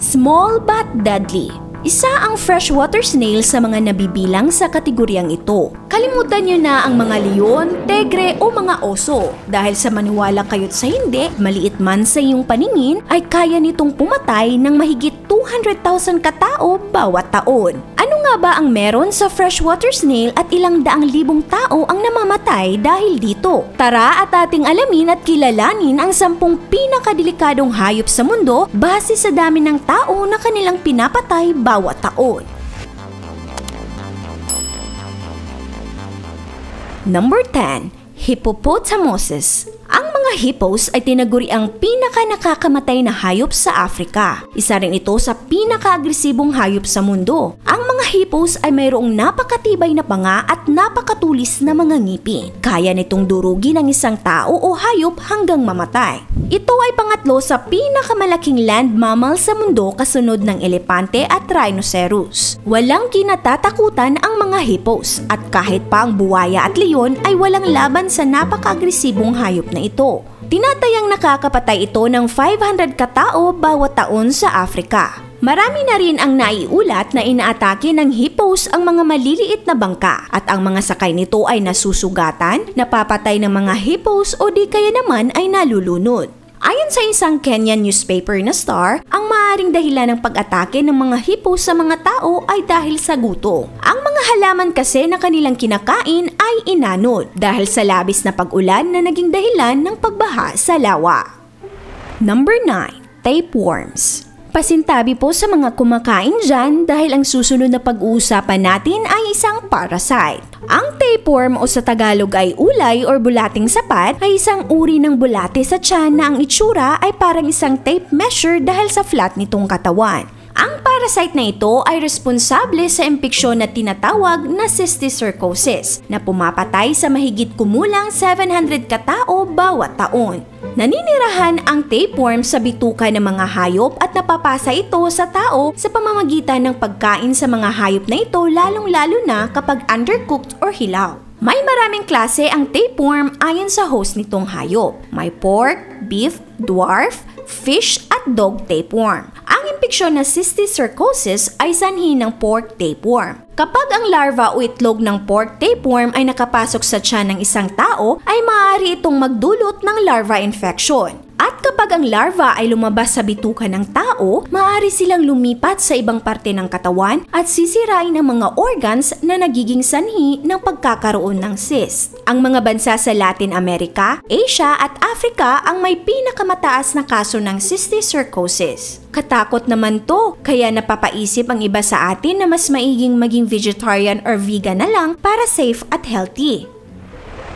Small but deadly. Isa ang freshwater snail sa mga nabibilang sa kategoryang ito. Kalimutan nyo na ang mga leon, tigre o mga oso. Dahil sa maniwala kayo't sa hindi, maliit man sa iyong paningin, ay kaya nitong pumatay ng mahigit 200,000 katao bawat taon. Ano nga ba ang meron sa freshwater snail at ilang daang libong tao ang namamatay dahil dito? Tara at ating alamin at kilalanin ang 10 pinakadelikadong hayop sa mundo base sa dami ng tao na kanilang pinapatay bawat taon. Number 10. Hippopotamuses. Ang mga hippos ay tinaguri ang pinaka-nakakamatay na hayop sa Afrika. Isa rin ito sa pinaka-agresibong hayop sa mundo. Ang mga hippos ay mayroong napakatibay na panga at napakatulis na mga ngipin. Kaya nitong durugin ang isang tao o hayop hanggang mamatay. Ito ay pangatlo sa pinakamalaking land mammal sa mundo kasunod ng elepante at rhinoceros. Walang kinatatakutan ang mga hippos at kahit pa ang buwaya at leon ay walang laban sa napaka-agresibong hayop na ito. Tinatayang nakakapatay ito ng 500 katao bawat taon sa Afrika. Marami na rin ang naiulat na inaatake ng hippos ang mga maliliit na bangka at ang mga sakay nito ay nasusugatan, napapatay ng mga hippos o di kaya naman ay nalulunod. Ayon sa isang Kenyan newspaper na Star, ang maaaring dahilan ng pag-atake ng mga hippos sa mga tao ay dahil sa gutom. Ang mga halaman kasi na kanilang kinakain ay inanod dahil sa labis na pag-ulan na naging dahilan ng pagbaha sa lawa. Number 9. Tapeworms. Pasintabi po sa mga kumakain dyan dahil ang susunod na pag-uusapan natin ay isang parasite. Ang tapeworm o sa Tagalog ay ulay or bulating sapat ay isang uri ng bulate sa tiyan na ang itsura ay parang isang tape measure dahil sa flat nitong katawan. Ang parasite na ito ay responsable sa impeksyon na tinatawag na cysticercosis na pumapatay sa mahigit kumulang 700 katao bawat taon. Naninirahan ang tapeworm sa bituka ng mga hayop at napapasa ito sa tao sa pamamagitan ng pagkain sa mga hayop na ito lalong-lalo na kapag undercooked or hilaw. May maraming klase ang tapeworm ayon sa host nitong hayop. May pork, beef, dwarf, fish at dog tapeworm. Ang impeksyon na cysticercosis ay sanhi ng pork tapeworm. Kapag ang larva o itlog ng pork tapeworm ay nakapasok sa tiyan ng isang tao, ay maaari itong magdulot ng larva infection. At kapag ang larva ay lumabas sa bituka ng tao, maaari silang lumipat sa ibang parte ng katawan at sisirain ang mga organs na nagiging sanhi ng pagkakaroon ng cyst. Ang mga bansa sa Latin America, Asia at Africa ang may pinakamataas na kaso ng cysticercosis. Katakot naman to, kaya napapaisip ang iba sa atin na mas maiging maging vegetarian or vegan na lang para safe at healthy.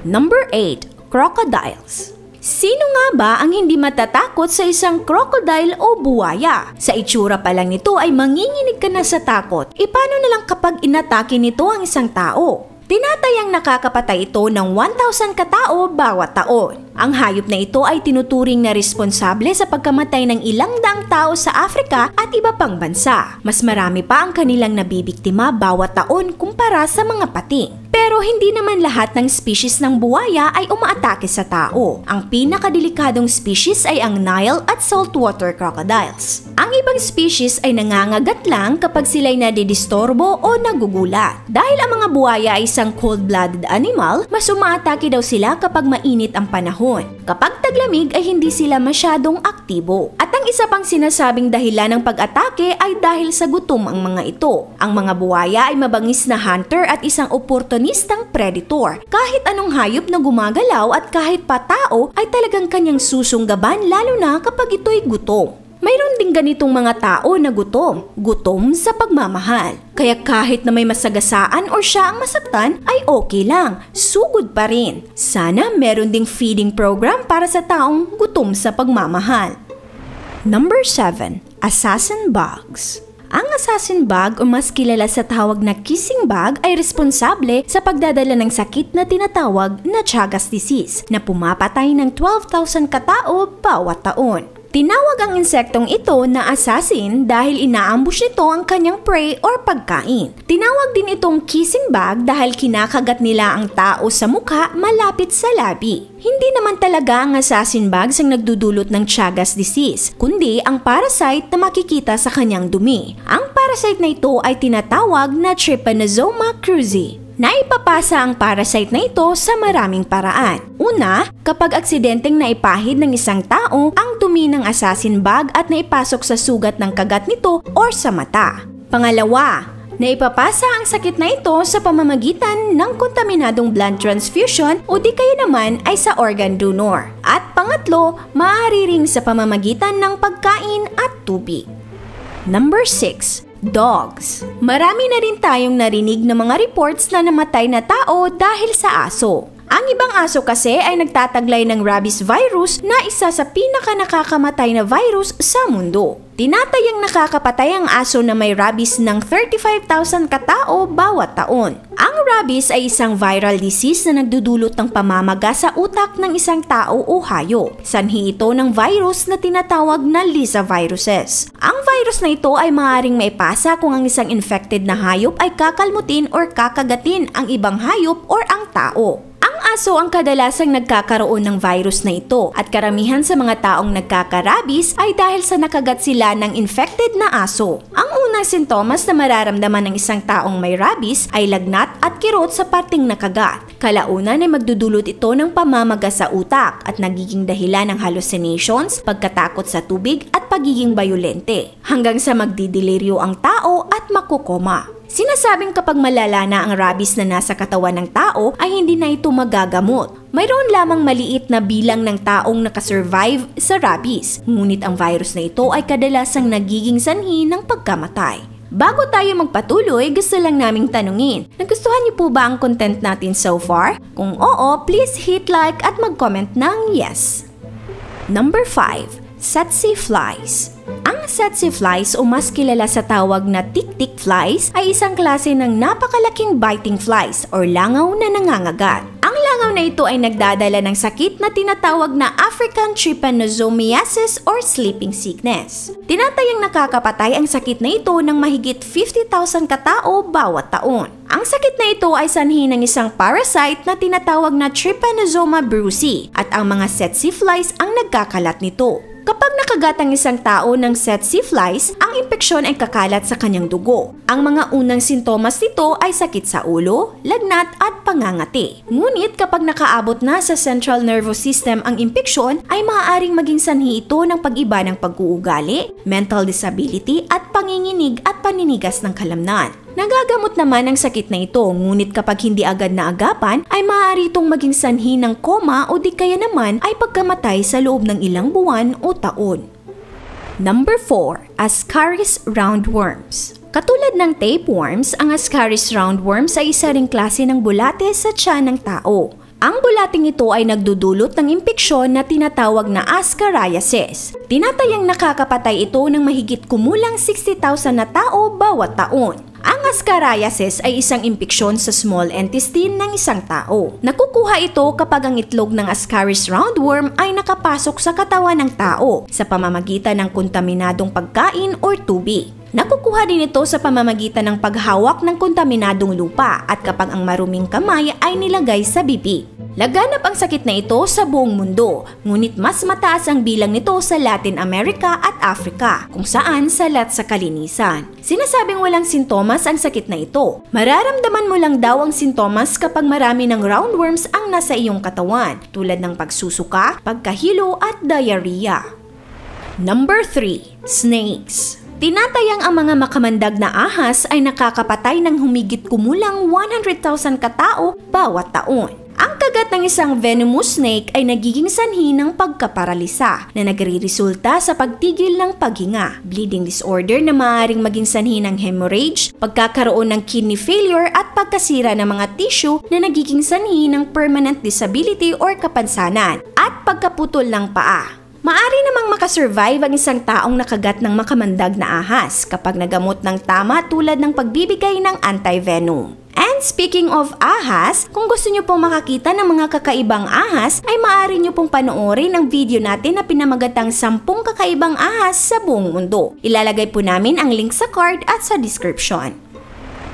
Number 8. Crocodiles. Sino nga ba ang hindi matatakot sa isang crocodile o buwaya? Sa itsura pa lang nito ay manginginig ka na sa takot. E paano na lang kapag inatake nito ang isang tao? Tinatayang nakakapatay ito ng 1,000 katao bawat taon. Ang hayop na ito ay tinuturing na responsable sa pagkamatay ng ilang daang tao sa Afrika at iba pang bansa. Mas marami pa ang kanilang nabibiktima bawat taon kumpara sa mga pating. Pero hindi naman lahat ng species ng buwaya ay umaatake sa tao. Ang pinakadelikadong species ay ang Nile at Saltwater Crocodiles. Ang ibang species ay nangangagat lang kapag sila'y nadidistorbo o nagugulat. Dahil ang mga buwaya ay isang cold-blooded animal, mas umaatake daw sila kapag mainit ang panahon. Kapag taglamig ay hindi sila masyadong aktibo. At ang isa pang sinasabing dahilan ng pag-atake ay dahil sa gutom ang mga ito. Ang mga buwaya ay mabangis na hunter at isang oportunidad ng predator. Kahit anong hayop na gumagalaw at kahit pa tao ay talagang kanyang susunggaban lalo na kapag ito'y gutom. Mayroon ding ganitong mga tao na gutom sa pagmamahal. Kaya kahit na may masagasaan o siya ang masaktan ay okay lang, sugod pa rin. Sana meron ding feeding program para sa taong gutom sa pagmamahal. Number 7. Assassin Bugs. Ang assassin bug o mas kilala sa tawag na kissing bug ay responsable sa pagdadala ng sakit na tinatawag na chagas disease na pumapatay ng 12,000 katao bawat taon. Tinawag ang insektong ito na assassin dahil inaambush nito ang kanyang prey or pagkain. Tinawag din itong kissing bug dahil kinakagat nila ang tao sa mukha malapit sa labi. Hindi naman talaga ang assassin bugs ang nagdudulot ng Chagas disease, kundi ang parasite na makikita sa kanyang dumi. Ang parasite na ito ay tinatawag na Trypanosoma cruzi. Naipapasa ang parasite na ito sa maraming paraan. Una, kapag aksidenteng naipahid ng isang tao ang dumi ng assassin bug at naipasok sa sugat ng kagat nito o sa mata. Pangalawa, naipapasa ang sakit na ito sa pamamagitan ng kontaminadong blood transfusion o di kaya naman ay sa organ donor. At pangatlo, maaari ring sa pamamagitan ng pagkain at tubig. Number 6. Dogs. Marami na rin tayong narinig ng mga reports na namatay na tao dahil sa aso. Ang ibang aso kasi ay nagtataglay ng rabies virus na isa sa pinaka-nakakamatay na virus sa mundo. Tinatayang nakakapatay ang aso na may rabies ng 35,000 katao bawat taon. Ang rabies ay isang viral disease na nagdudulot ng pamamaga sa utak ng isang tao o hayop. Sanhi ito ng virus na tinatawag na lyssaviruses. Ang virus na ito ay maaaring maipasa kung ang isang infected na hayop ay kakalmutin o kakagatin ang ibang hayop o ang tao. Aso ang kadalasang nagkakaroon ng virus na ito at karamihan sa mga taong nagkakarabis ay dahil sa nakagat sila ng infected na aso. Ang unang sintomas na mararamdaman ng isang taong may rabies ay lagnat at kirot sa parting nakagat. Kalaunan ay magdudulot ito ng pamamaga sa utak at nagiging dahilan ng hallucinations, pagkatakot sa tubig at pagiging bayolente hanggang sa magdidelirio ang tao at makukoma. Sinasabing kapag malala na ang rabies na nasa katawan ng tao ay hindi na ito magagamot. Mayroon lamang maliit na bilang ng taong nakasurvive sa rabies, ngunit ang virus na ito ay kadalasang nagiging sanhi ng pagkamatay. Bago tayo magpatuloy, gusto lang naming tanungin, nagustuhan niyo po ba ang content natin so far? Kung oo, please hit like at mag-comment ng yes. Number 5. Tsetse Flies. Ang tsetse flies o mas kilala sa tawag na tick-tick flies ay isang klase ng napakalaking biting flies or langaw na nangangagat. Ang langaw na ito ay nagdadala ng sakit na tinatawag na African trypanosomiasis or sleeping sickness. Tinatayang nakakapatay ang sakit na ito ng mahigit 50,000 katao bawat taon. Ang sakit na ito ay sanhi ng isang parasite na tinatawag na Trypanosoma brucei at ang mga tsetse flies ang nagkakalat nito. Kapag nakagat ang isang tao ng tsetse flies, ang impeksyon ay kakalat sa kanyang dugo. Ang mga unang sintomas nito ay sakit sa ulo, lagnat at pangangati. Ngunit kapag nakaabot na sa central nervous system ang impeksyon, ay maaaring maging sanhi ito ng pag-iba ng pag-uugali, mental disability at panginginig at paninigas ng kalamnan. Nagagamot naman ang sakit na ito, ngunit kapag hindi agad na agapan, ay maaari itong maging sanhi ng koma o di kaya naman ay pagkamatay sa loob ng ilang buwan o taon. Number 4. Ascaris Roundworms. Katulad ng tapeworms, ang Ascaris Roundworms ay isa ring klase ng bulate sa tiyan ng tao. Ang bulating ito ay nagdudulot ng impeksyon na tinatawag na Ascariasis. Tinatayang nakakapatay ito ng mahigit kumulang 60,000 na tao bawat taon. Ang Ascariasis ay isang impeksyon sa small intestine ng isang tao. Nakukuha ito kapag ang itlog ng Ascaris roundworm ay nakapasok sa katawan ng tao sa pamamagitan ng kontaminadong pagkain o tubig. Nakukuha din ito sa pamamagitan ng paghawak ng kontaminadong lupa at kapag ang maruming kamay ay nilagay sa bibig. Laganap ang sakit na ito sa buong mundo, ngunit mas mataas ang bilang nito sa Latin America at Africa, kung saan salat sa kalinisan. Sinasabing walang sintomas ang sakit na ito. Mararamdaman mo lang daw ang sintomas kapag marami ng roundworms ang nasa iyong katawan, tulad ng pagsusuka, pagkahilo at diarrhea. Number 3. Snakes. Tinatayang ang mga makamandag na ahas ay nakakapatay ng humigit kumulang 100,000 katao bawat taon. Ang kagat ng isang venomous snake ay nagiging sanhi ng pagkaparalisa na nagreresulta sa pagtigil ng paghinga, bleeding disorder na maaaring maging sanhi ng hemorrhage, pagkakaroon ng kidney failure at pagkasira ng mga tissue na nagiging sanhi ng permanent disability or kapansanan at pagkaputol ng paa. Maari namang makasurvive ang isang taong nakagat ng makamandag na ahas kapag nagamot ng tama tulad ng pagbibigay ng anti-venom. And speaking of ahas, kung gusto nyo pong makakita ng mga kakaibang ahas, ay maaari nyo pong panoorin ang video natin na pinamagatang 10 kakaibang ahas sa buong mundo. Ilalagay po namin ang link sa card at sa description.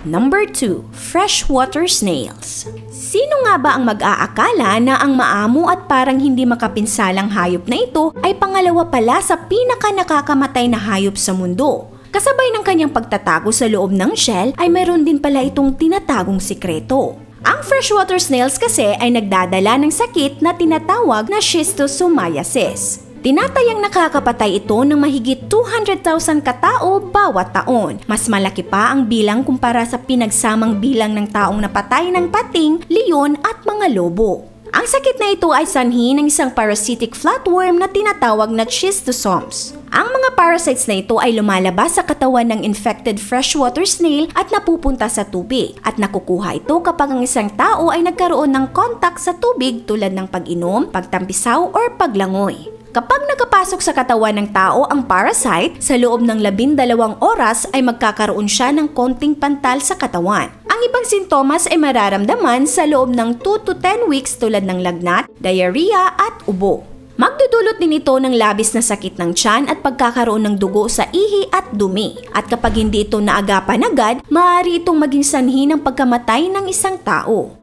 Number 2, freshwater snails. Sino nga ba ang mag-aakala na ang maamo at parang hindi makapinsalang hayop na ito ay pangalawa pala sa pinaka nakakamatay na hayop sa mundo? Kasabay ng kanyang pagtatago sa loob ng shell ay mayroon din pala itong tinatagong sikreto. Ang freshwater snails kasi ay nagdadala ng sakit na tinatawag na schistosomiasis. Tinatayang nakakapatay ito ng mahigit 200,000 katao bawat taon. Mas malaki pa ang bilang kumpara sa pinagsamang bilang ng taong napatay ng pating, leon at mga lobo. Ang sakit na ito ay sanhi ng isang parasitic flatworm na tinatawag na schistosomes. Ang mga parasites na ito ay lumalabas sa katawan ng infected freshwater snail at napupunta sa tubig. At nakukuha ito kapag ang isang tao ay nagkaroon ng kontak sa tubig tulad ng pag-inom, pagtampisaw or paglangoy. Kapag nakapasok sa katawan ng tao ang parasite, sa loob ng 12 oras ay magkakaroon siya ng konting pantal sa katawan. Ang ibang sintomas ay mararamdaman sa loob ng 2 to 10 weeks tulad ng lagnat, diarrhea at ubo. Magdudulot din ito ng labis na sakit ng tiyan at pagkakaroon ng dugo sa ihi at dumi. At kapag hindi ito naagapan agad, maaari itong maging sanhi ng pagkamatay ng isang tao.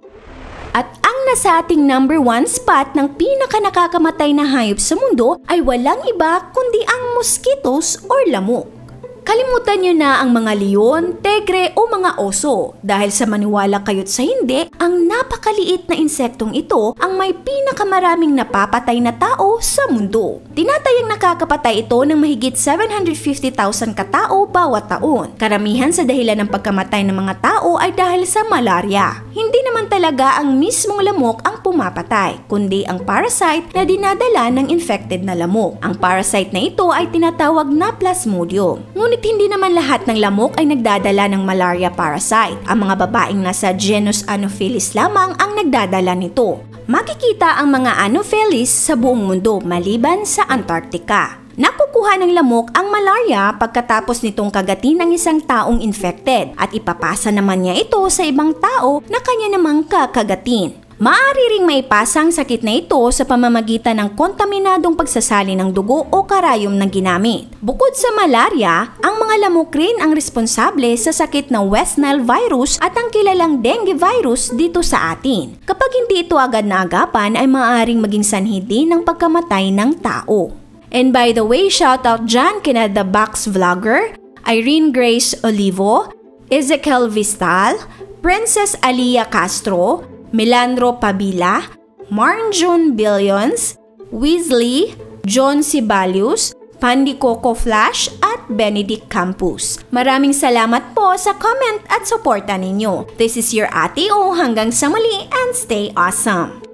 At ang nasa ating number 1 spot ng pinakanakakamatay na hayop sa mundo ay walang iba kundi ang mosquitoes or lamok. Kalimutan nyo na ang mga leon, tigre o mga oso dahil sa maniwala kayo't sa hindi, ang napakaliit na insektong ito ang may pinakamaraming napapatay na tao sa mundo. Tinatayang nakakapatay ito ng mahigit 750,000 katao bawat taon. Karamihan sa dahilan ng pagkamatay ng mga tao ay dahil sa malaria. Hindi naman talaga ang mismong lamok ang pumapatay, kundi ang parasite na dinadala ng infected na lamok. Ang parasite na ito ay tinatawag na Plasmodium. Ngunit hindi naman lahat ng lamok ay nagdadala ng malaria parasite. Ang mga babaeng nasa genus Anopheles lamang ang nagdadala nito. Makikita ang mga Anopheles sa buong mundo maliban sa Antarctica. Nakukuha ng lamok ang malaria pagkatapos nitong kagatin ng isang taong infected at ipapasa naman niya ito sa ibang tao na kanya namang kakagatin. Maaari ring maipasa ang sakit na ito sa pamamagitan ng kontaminadong pagsasali ng dugo o karayom na ginamit. Bukod sa malaria, ang mga lamok rin ang responsable sa sakit ng West Nile virus at ang kilalang dengue virus dito sa atin. Kapag hindi ito agad naagapan ay maaaring maging sanhi din ng pagkamatay ng tao. And by the way, shoutout dyan kina The Box Vlogger, Irene Grace Olivo, Ezekiel Vistal, Princess Aliyah Castro, Melandro Pabila, Marnjun Billions, Weasley, John Sibalius, Pandikoko Flash at Benedict Campus. Maraming salamat po sa comment at suporta ninyo. This is your Ate O. Hanggang sa muli and stay awesome!